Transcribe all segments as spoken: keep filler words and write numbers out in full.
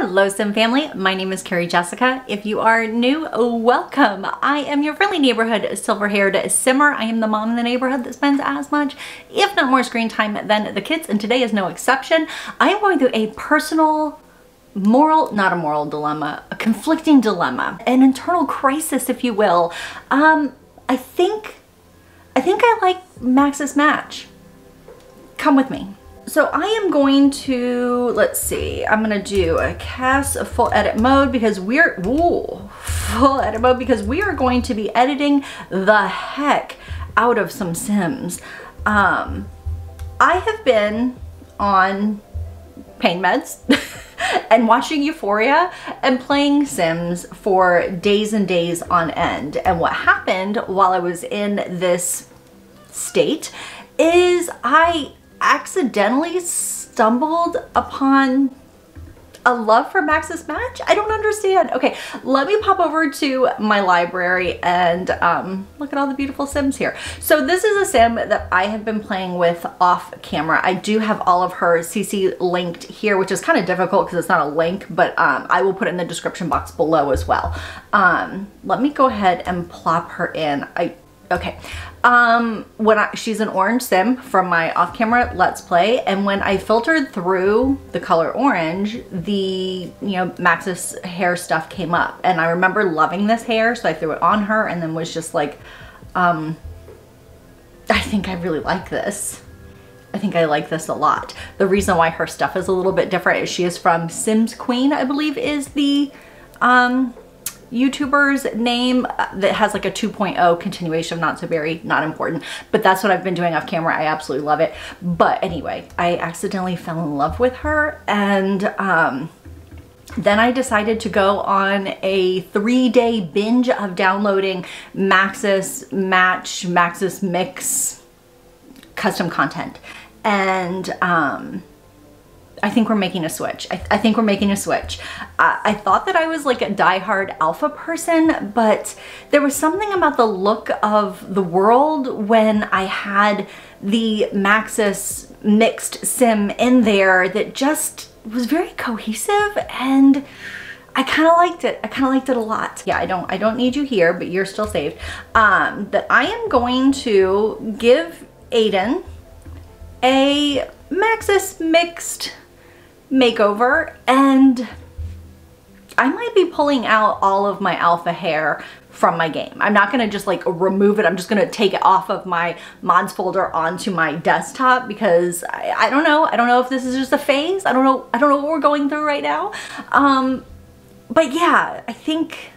Hello Sim family, my name is Carrie Jessica. If you are new, welcome. I am your friendly neighborhood silver-haired simmer. I am the mom in the neighborhood that spends as much, if not more screen time than the kids, and today is no exception. I am going through a personal moral, not a moral dilemma, a conflicting dilemma, an internal crisis, if you will. Um, I think, I think I like Maxis Match. Come with me. So I am going to, let's see, I'm gonna do a C A S a full edit mode because we're, ooh, full edit mode because we are going to be editing the heck out of some Sims. Um, I have been on pain meds and watching Euphoria and playing Sims for days and days on end. And what happened while I was in this state is I accidentally stumbled upon a love for Maxis Match? I don't understand. Okay, let me pop over to my library and um, look at all the beautiful Sims here. So this is a Sim that I have been playing with off camera. I do have all of her C C linked here, which is kind of difficult because it's not a link, but um, I will put it in the description box below as well. Um, let me go ahead and plop her in. I Okay, um, when I, she's an orange Sim from my off-camera Let's Play, and when I filtered through the color orange, the, you know, Maxis hair stuff came up, and I remember loving this hair, so I threw it on her and then was just like, um, I think I really like this. I think I like this a lot. The reason why her stuff is a little bit different is she is from Sims Queen, I believe is the, um, YouTuber's name that has like a two point oh continuation of Not So Berry, not important, but that's what I've been doing off camera. I absolutely love it. But anyway, I accidentally fell in love with her, and um, then I decided to go on a three-day binge of downloading Maxis Match, Maxis Mix custom content. And um, I think we're making a switch. I, th I think we're making a switch. Uh, I thought that I was like a diehard alpha person, but there was something about the look of the world when I had the Maxis mixed Sim in there that just was very cohesive, and I kind of liked it. I kind of liked it a lot. Yeah, I don't, I don't need you here, but you're still saved. Um, that I am going to give Aiden a Maxis mixed makeover, and I might be pulling out all of my alpha hair from my game. I'm not gonna just like remove it. I'm just gonna take it off of my mods folder onto my desktop because I, I don't know. I don't know if this is just a phase. I don't know. I don't know what we're going through right now. Um, but yeah, I think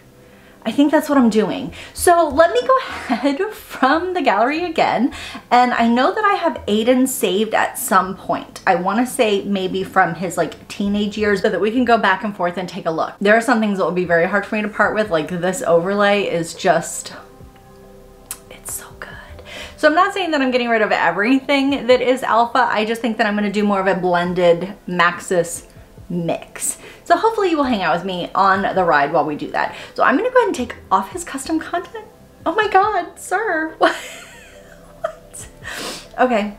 I think that's what I'm doing. So let me go ahead from the gallery again. And I know that I have Aiden saved at some point. I wanna say maybe from his like teenage years, so that we can go back and forth and take a look. There are some things that will be very hard for me to part with, like this overlay is just, it's so good. So I'm not saying that I'm getting rid of everything that is alpha. I just think that I'm gonna do more of a blended Maxis mix. So hopefully you will hang out with me on the ride while we do that. So I'm gonna go ahead and take off his custom content. Oh my God, sir, what? What? Okay.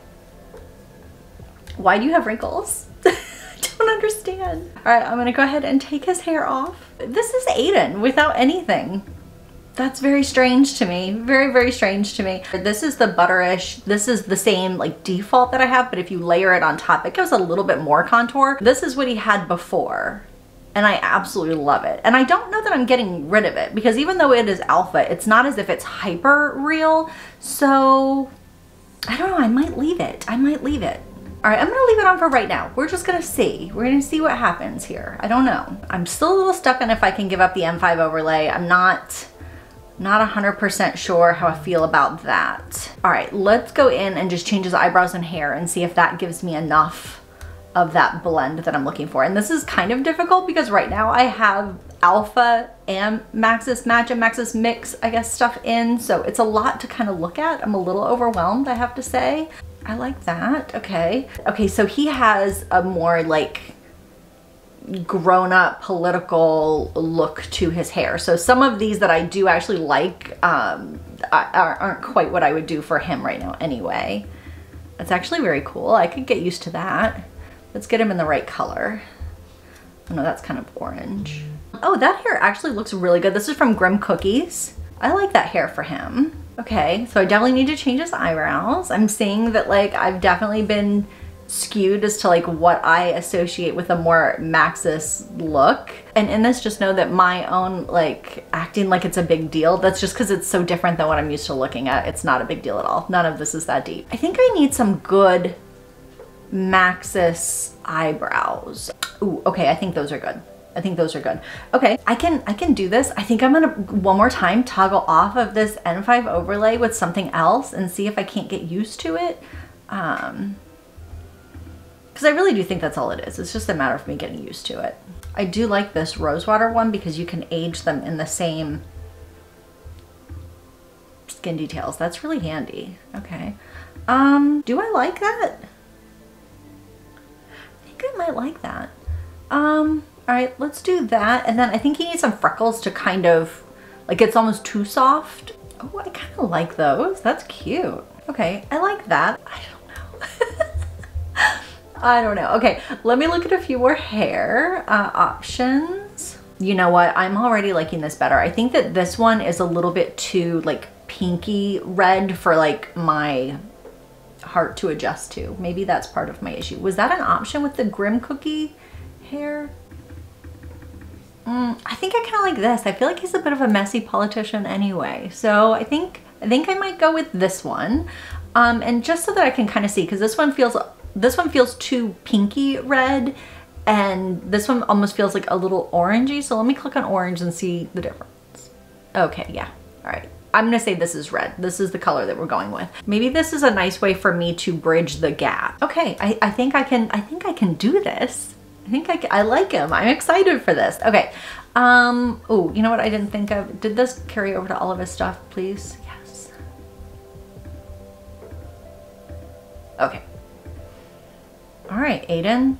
Why do you have wrinkles? I don't understand. All right, I'm gonna go ahead and take his hair off. This is Aiden without anything. That's very strange to me. Very, very strange to me. This is the butterish. This is the same like default that I have, but if you layer it on top, it gives a little bit more contour. This is what he had before, and I absolutely love it. And I don't know that I'm getting rid of it because even though it is alpha, it's not as if it's hyper real. So I don't know, I might leave it. I might leave it. All right, I'm gonna leave it on for right now. We're just gonna see. We're gonna see what happens here. I don't know. I'm still a little stuck on if I can give up the M five overlay. I'm not, Not one hundred percent sure how I feel about that. All right, let's go in and just change his eyebrows and hair and see if that gives me enough of that blend that I'm looking for. And this is kind of difficult because right now I have alpha and Maxis Match and Maxis Mix, I guess, stuff in. So it's a lot to kind of look at. I'm a little overwhelmed, I have to say. I like that, okay. Okay, so he has a more like grown-up political look to his hair. So some of these that I do actually like um, aren't quite what I would do for him right now anyway. That's actually very cool. I could get used to that. Let's get him in the right color. Oh no, that's kind of orange. Oh, that hair actually looks really good. This is from Grim Cookies. I like that hair for him. Okay, so I definitely need to change his eyebrows. I'm seeing that like I've definitely been skewed as to like what I associate with a more Maxis look. And in this, just know that my own like acting like it's a big deal, that's just because it's so different than what I'm used to looking at. It's not a big deal at all. None of this is that deep. I think I need some good Maxis eyebrows. Ooh, okay, I think those are good. I think those are good. Okay, I can I can do this. I think I'm gonna one more time toggle off of this N five overlay with something else and see if I can't get used to it. Um, Cause I really do think that's all it is. It's just a matter of me getting used to it. I do like this rosewater one because you can age them in the same skin details. That's really handy. Okay. Um, do I like that? I think I might like that. Um, all right, let's do that. And then I think you need some freckles to kind of, like it's almost too soft. Oh, I kind of like those. That's cute. Okay, I like that. I don't know. I don't know. Okay, let me look at a few more hair uh, options. You know what? I'm already liking this better. I think that this one is a little bit too like pinky red for like my heart to adjust to. Maybe that's part of my issue. Was that an option with the Grim Cookie hair? Mm, I think I kind of like this. I feel like he's a bit of a messy politician anyway. So I think I think I might go with this one. Um, and just so that I can kind of see, because this one feels This one feels too pinky red, and this one almost feels like a little orangey. So let me click on orange and see the difference. Okay, yeah, all right. I'm gonna say this is red. This is the color that we're going with. Maybe this is a nice way for me to bridge the gap. Okay, I, I think I can, I think I can do this. I think I, can, I like him. I'm excited for this. Okay, um, oh, you know what I didn't think of? Did this carry over to all of his stuff, please? Yes. Okay. All right, Aiden.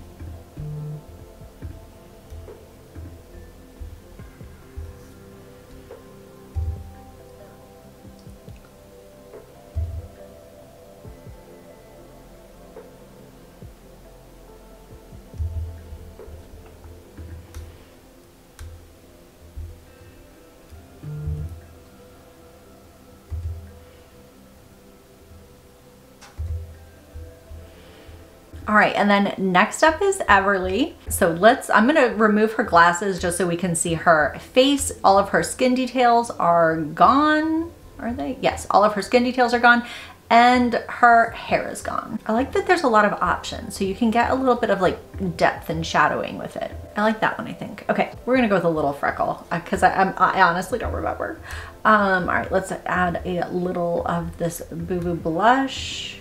All right, and then next up is Everly. So let's, I'm gonna remove her glasses just so we can see her face. All of her skin details are gone. Are they? Yes, all of her skin details are gone and her hair is gone. I like that there's a lot of options. So you can get a little bit of like depth and shadowing with it. I like that one, I think. Okay, we're gonna go with a little freckle because I, I, I honestly don't remember. Um, all right, let's add a little of this Boo Boo blush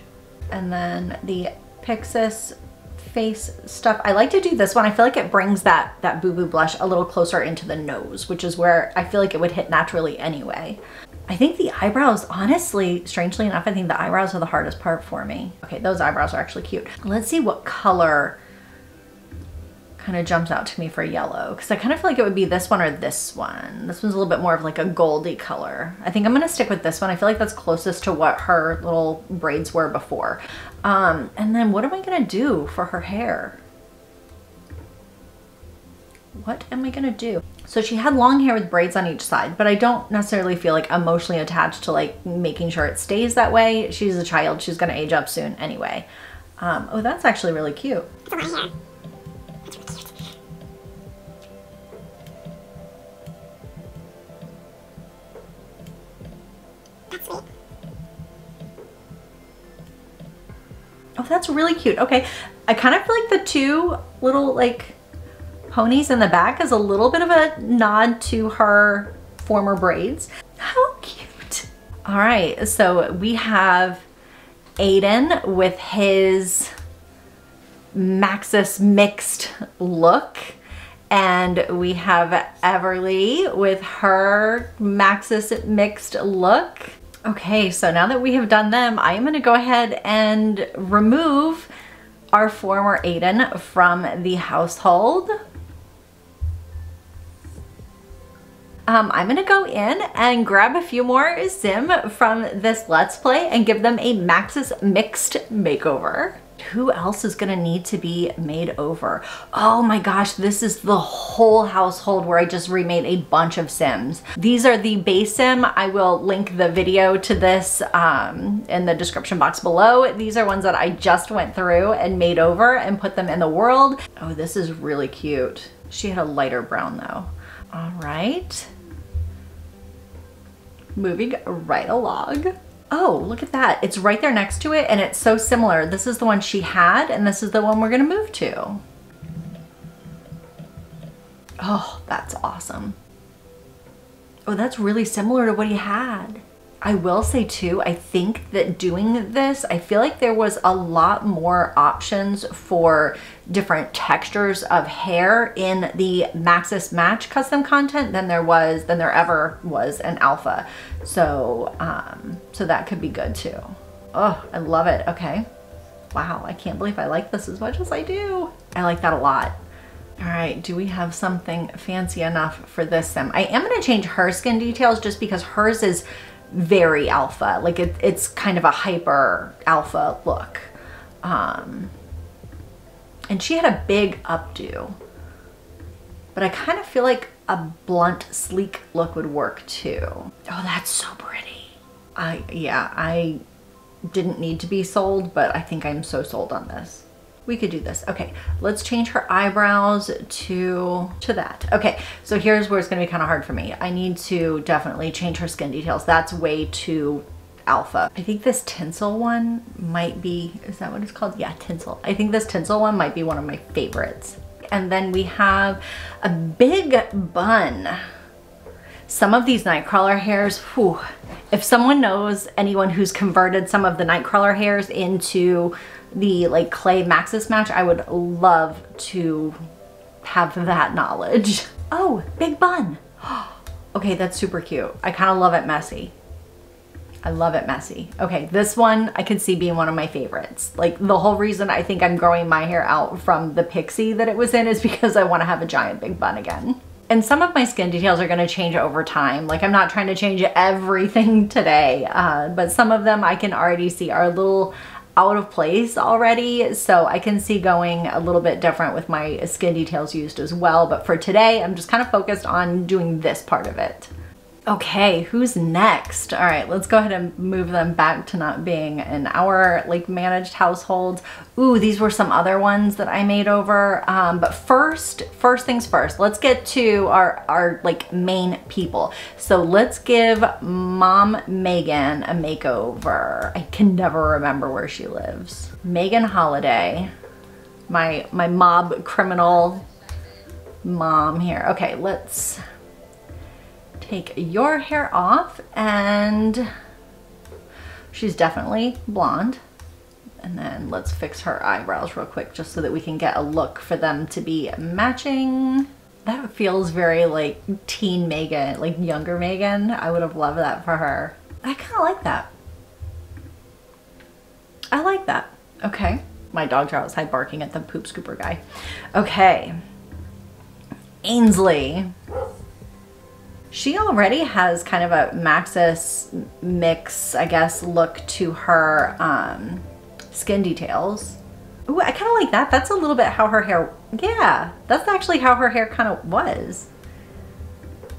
and then the Pixis face stuff. I like to do this one. I feel like it brings that that Boo Boo blush a little closer into the nose, which is where I feel like it would hit naturally anyway. I think the eyebrows, honestly, strangely enough, I think the eyebrows are the hardest part for me. Okay, those eyebrows are actually cute. Let's see what color kind of jumps out to me for yellow, because I kind of feel like it would be this one or this one. This one's a little bit more of like a goldy color. I think I'm gonna stick with this one. I feel like that's closest to what her little braids were before. Um, and then what am I gonna do for her hair? What am I gonna do? So she had long hair with braids on each side, but I don't necessarily feel like emotionally attached to like making sure it stays that way. She's a child, she's gonna age up soon anyway. Um, oh, that's actually really cute. Oh, that's really cute. Okay, I kind of feel like the two little like ponies in the back is a little bit of a nod to her former braids. How cute. All right, so we have Aiden with his Maxis mixed look, and we have Everly with her Maxis mixed look. Okay, so now that we have done them, I am gonna go ahead and remove our former Aiden from the household. Um, I'm gonna go in and grab a few more Sim from this Let's Play and give them a Maxis mixed makeover. who else is gonna need to be made over? Oh my gosh, this is the whole household where I just remade a bunch of Sims. These are the base Sim. I will link the video to this um, in the description box below. These are ones that I just went through and made over and put them in the world. Oh, this is really cute. She had a lighter brown though. All right. Moving right along. Oh, look at that. It's right there next to it and it's so similar. This is the one she had and this is the one we're gonna move to. Oh, that's awesome. Oh, that's really similar to what he had. I will say too, I think that doing this, I feel like there was a lot more options for different textures of hair in the Maxis Match custom content than there was, than there ever was in alpha. So, um, so that could be good too. Oh, I love it. Okay. Wow. I can't believe I like this as much as I do. I like that a lot. All right, do we have something fancy enough for this Sim? I am gonna change her skin details just because hers is very alpha. Like it, it's kind of a hyper alpha look. Um, and she had a big updo, but I kind of feel like a blunt, sleek look would work too. Oh, that's so pretty. I, yeah, I didn't need to be sold, but I think I'm so sold on this. We could do this. Okay, let's change her eyebrows to, to that. Okay, so here's where it's gonna be kind of hard for me. I need to definitely change her skin details. That's way too alpha. I think this tinsel one might be, is that what it's called? Yeah, tinsel. I think this tinsel one might be one of my favorites. And then we have a big bun. Some of these Nightcrawler hairs, whew, if someone knows anyone who's converted some of the Nightcrawler hairs into the like clay Maxis Match, I would love to have that knowledge. Oh, big bun. Okay, that's super cute. I kind of love it messy. I love it messy. Okay, this one I could see being one of my favorites. Like the whole reason I think I'm growing my hair out from the pixie that it was in is because I want to have a giant big bun again. And some of my skin details are gonna change over time. Like I'm not trying to change everything today, uh, but some of them I can already see are a little out of place already. So I can see going a little bit different with my skin details used as well. But for today, I'm just kind of focused on doing this part of it. Okay, who's next? All right, let's go ahead and move them back to not being in our like managed households. Ooh, these were some other ones that I made over. Um, but first, first things first, let's get to our, our like main people. So let's give Mom Megan a makeover. I can never remember where she lives. Megan Holiday, my, my mob criminal mom here. Okay, let's take your hair off, and she's definitely blonde. And then let's fix her eyebrows real quick just so that we can get a look for them to be matching. That feels very like teen Megan, like younger Megan. I would have loved that for her. I kind of like that. I like that. Okay. My dogs are outside barking at the poop scooper guy. Okay. Ainsley. She already has kind of a Maxis Mix, I guess, look to her um, skin details. Ooh, I kind of like that. That's a little bit how her hair, yeah, that's actually how her hair kind of was.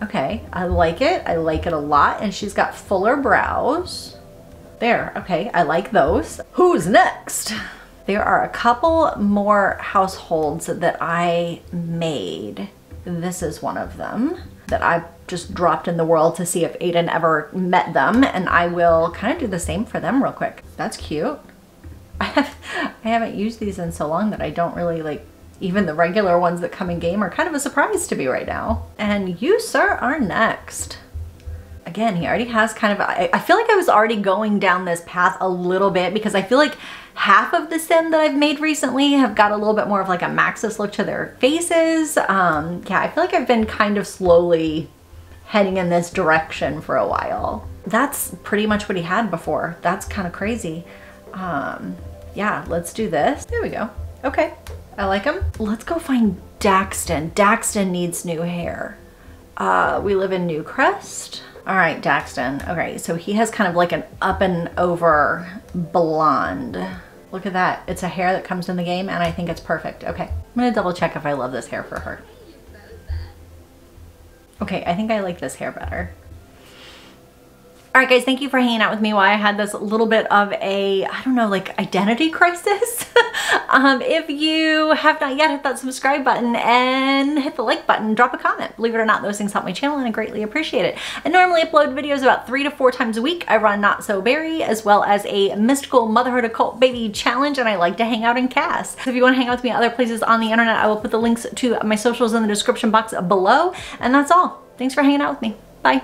Okay, I like it. I like it a lot. And she's got fuller brows. There, okay, I like those. Who's next? There are a couple more households that I made. This is one of them that I just dropped in the world to see if Aiden ever met them. And I will kind of do the same for them real quick. That's cute. I, have, I haven't used these in so long that I don't really like, even the regular ones that come in game are kind of a surprise to me right now. And you, sir, are next. Again, he already has kind of, I, I feel like I was already going down this path a little bit because I feel like half of the Sim that I've made recently have got a little bit more of like a Maxis look to their faces. Um, yeah, I feel like I've been kind of slowly heading in this direction for a while. That's pretty much what he had before. That's kind of crazy. Um, yeah, let's do this. There we go. Okay, I like him. Let's go find Daxton. Daxton needs new hair. Uh, we live in Newcrest. All right, Daxton. Okay, so he has kind of like an up and over blonde. Look at that. It's a hair that comes in the game and I think it's perfect. Okay, I'm gonna double check if I love this hair for her. Okay, I think I like this hair better. All right guys, thank you for hanging out with me while I had this little bit of a, I don't know, like identity crisis. um, if you have not yet, hit that subscribe button and hit the like button, drop a comment. Believe it or not, those things help my channel and I greatly appreciate it. I normally upload videos about three to four times a week. I run Not So Berry as well as a mystical motherhood occult baby challenge, and I like to hang out in C A S. If you want to hang out with me at other places on the internet, I will put the links to my socials in the description box below. And that's all. Thanks for hanging out with me. Bye.